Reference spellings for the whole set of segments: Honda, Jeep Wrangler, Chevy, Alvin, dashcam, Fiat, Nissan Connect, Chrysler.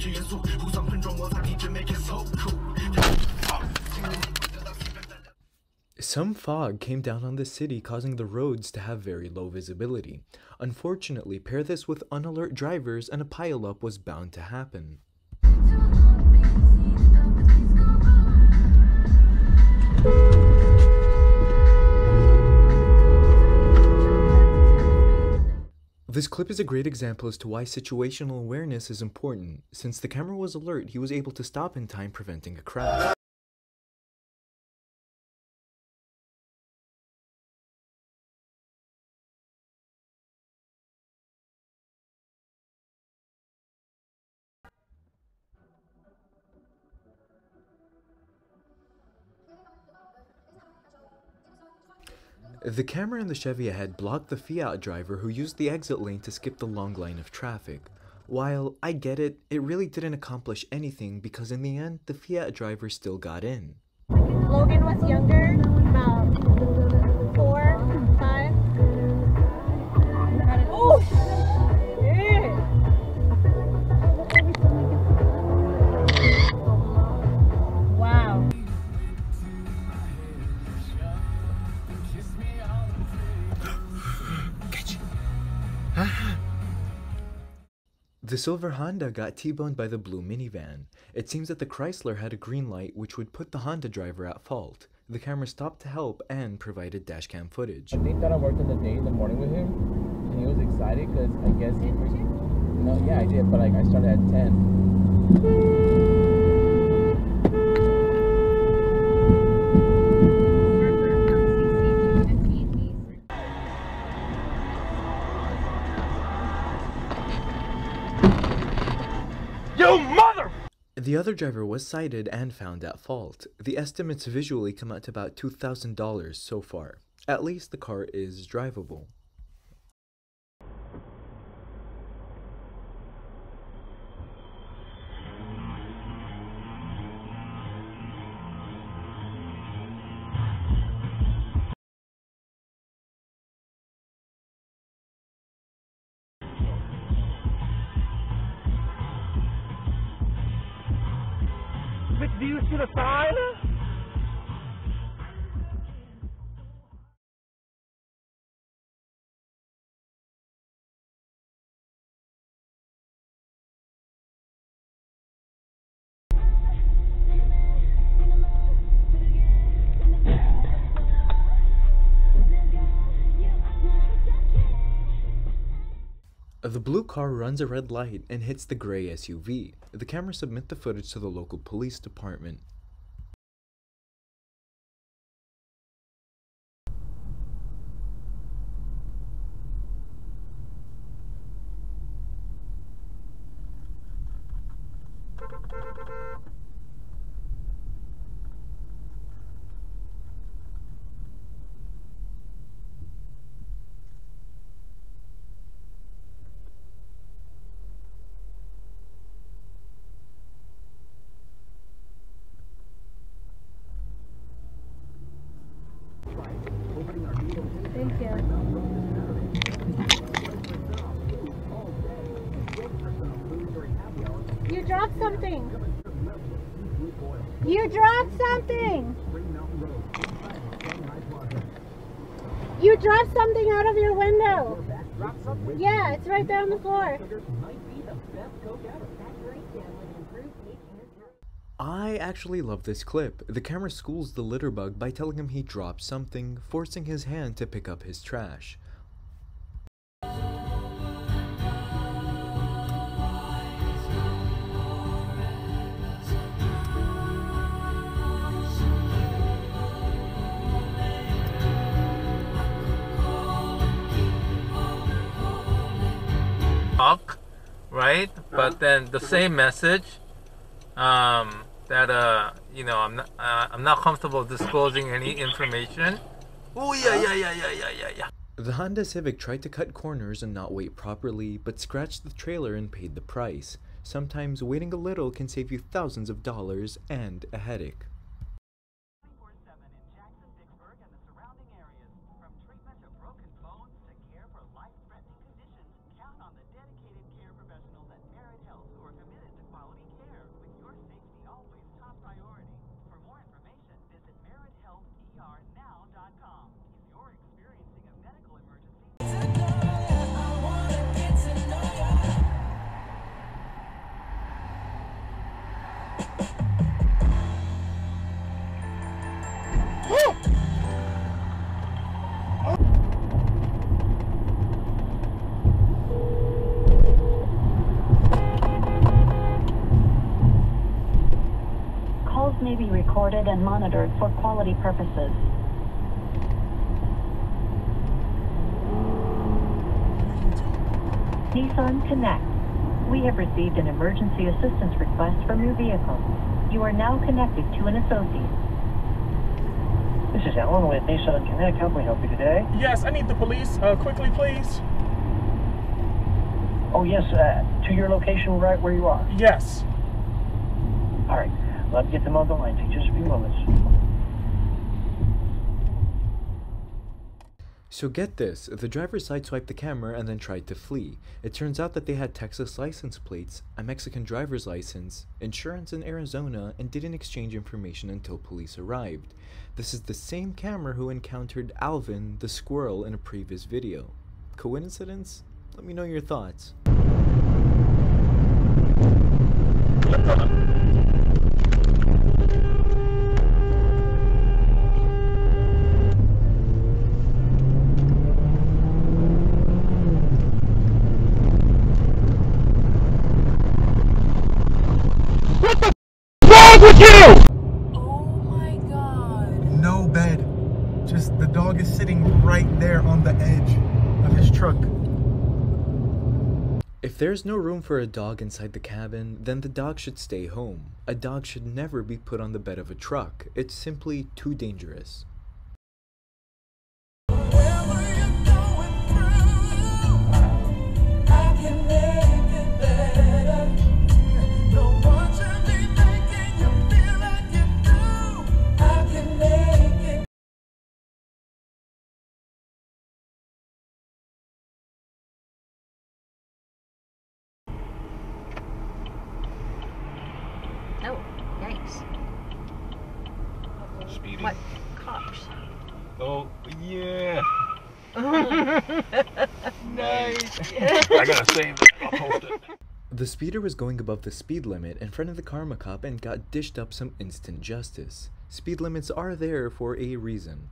学元素，互相碰撞摩擦，DJ make it so cool. Some fog came down on the city, causing the roads to have very low visibility. Unfortunately, pair this with unalert drivers and a pileup was bound to happen. This clip is a great example as to why situational awareness is important. Since the camera was alert, he was able to stop in time, preventing a crash. The camera in the Chevy ahead blocked the Fiat driver who used the exit lane to skip the long line of traffic. While I get it, it really didn't accomplish anything because in the end, the Fiat driver still got in. Logan was younger, about 4, 5. Oh, shit! Wow. The silver Honda got T-boned by the blue minivan. It seems that the Chrysler had a green light which would put the Honda driver at fault. The camera stopped to help and provided dashcam footage. I think that I worked on the day in the morning with him and he was excited because I guess... Did you? No, yeah I did, but like I started at 10. The other driver was cited and found at fault. The estimates visually come out to about $2,000 so far. At least the car is drivable. Do you see the sign? The blue car runs a red light and hits the gray SUV. The camera submits the footage to the local police department. Thank you. You dropped something. You dropped something. You dropped something out of your window. Yeah, it's right there on the floor. I actually love this clip. The camera schools the litter bug by telling him he dropped something, forcing his hand to pick up his trash. Right? But then the same message I'm not comfortable disclosing any information. Oh yeah. The Honda Civic tried to cut corners and not wait properly, but scratched the trailer and paid the price. Sometimes waiting a little can save you thousands of dollars and a headache. may be recorded and monitored for quality purposes. Nissan Connect. We have received an emergency assistance request from your vehicle. You are now connected to an associate. This is Alvin with Nissan Connect. How can we help you today? Yes, I need the police quickly, please. Oh, yes, to your location right where you are? Yes. All right, let's get them on the line. Take just a few moments. So get this, the driver sideswiped the camera and then tried to flee. It turns out that they had Texas license plates, a Mexican driver's license, insurance in Arizona, and didn't exchange information until police arrived. This is the same camera who encountered Alvin, the squirrel, in a previous video. Coincidence? Let me know your thoughts. With you! Oh my god. No bed. Just the dog is sitting right there on the edge of his truck. If there's no room for a dog inside the cabin, then the dog should stay home. A dog should never be put on the bed of a truck. It's simply too dangerous. Oh, yikes. Speedy. What? Cops. Oh, yeah. Nice. Yeah. I gotta save it. I'll post it. The speeder was going above the speed limit in front of the karma cop and got dished up some instant justice. Speed limits are there for a reason.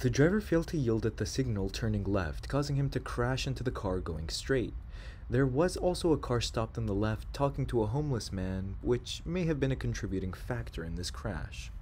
The driver failed to yield at the signal, turning left, causing him to crash into the car going straight. There was also a car stopped on the left talking to a homeless man, which may have been a contributing factor in this crash.